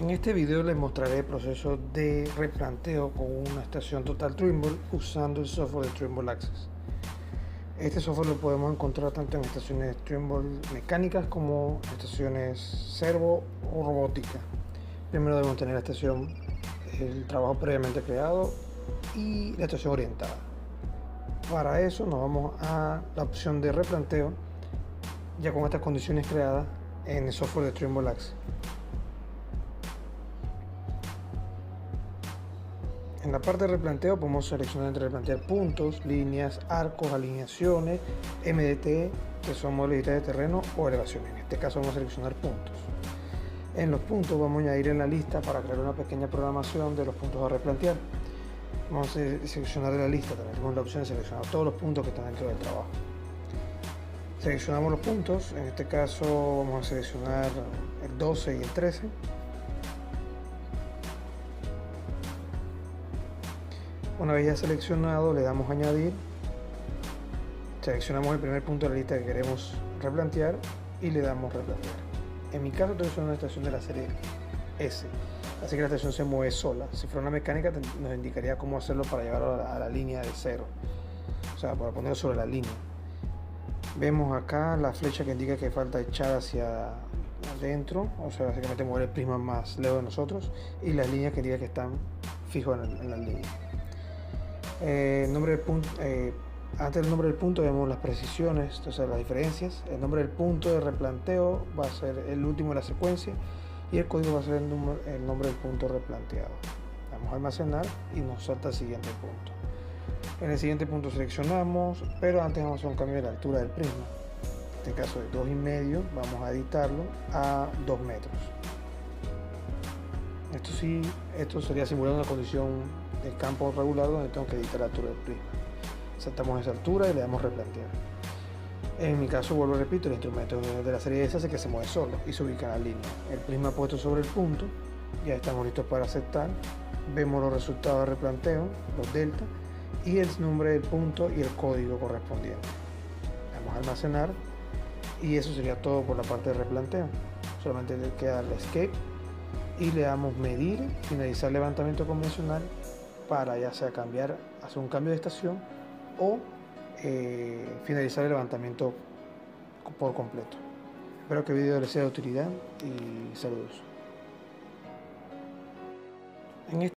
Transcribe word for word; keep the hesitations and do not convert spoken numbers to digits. En este video les mostraré el proceso de replanteo con una estación total Trimble usando el software de Trimble Access. Este software lo podemos encontrar tanto en estaciones Trimble mecánicas como estaciones servo o robótica. Primero debemos tener la estación, el trabajo previamente creado y la estación orientada. Para eso nos vamos a la opción de replanteo ya con estas condiciones creadas en el software de Trimble Access. En la parte de replanteo podemos seleccionar entre replantear puntos, líneas, arcos, alineaciones, M D T, que son modalidades de terreno o elevaciones. En este caso vamos a seleccionar puntos. En los puntos vamos a añadir en la lista para crear una pequeña programación de los puntos a replantear. Vamos a seleccionar de la lista, tenemos la opción de seleccionar todos los puntos que están dentro del trabajo. Seleccionamos los puntos, en este caso vamos a seleccionar el doce y el trece. Una vez ya seleccionado, le damos a añadir, seleccionamos el primer punto de la lista que queremos replantear y le damos replantear. En mi caso estoy usando una estación de la serie S, así que la estación se mueve sola. Si fuera una mecánica nos indicaría cómo hacerlo para llevarlo a la, a la línea de cero, o sea, para ponerlo sobre la línea. Vemos acá la flecha que indica que falta echar hacia adentro, o sea, básicamente mover el prisma más lejos de nosotros, y las líneas que indica que están fijos en, en la línea. Eh, nombre del punto, eh, antes del nombre del punto vemos las precisiones, o sea, las diferencias. El nombre del punto de replanteo va a ser el último de la secuencia y el código va a ser el, número, el nombre del punto replanteado. Vamos a almacenar y nos salta el siguiente punto. En el siguiente punto seleccionamos, pero antes vamos a hacer un cambio de la altura del prisma. En este caso de dos y medio, vamos a editarlo a dos metros. Esto sí, esto sería simulando una condición el campo regular donde tengo que editar la altura del prisma. Saltamos esa altura y le damos replantear. En mi caso, vuelvo a repito, el instrumento de la serie S hace que se mueve solo y se ubica en la línea. El prisma puesto sobre el punto, ya estamos listos para aceptar. Vemos los resultados de replanteo, los delta y el nombre del punto y el código correspondiente. Vamos a almacenar y eso sería todo por la parte de replanteo. Solamente le queda el escape y le damos medir, finalizar levantamiento convencional, para ya sea cambiar, hacer un cambio de estación o eh, finalizar el levantamiento por completo. Espero que el video les sea de utilidad y saludos. En este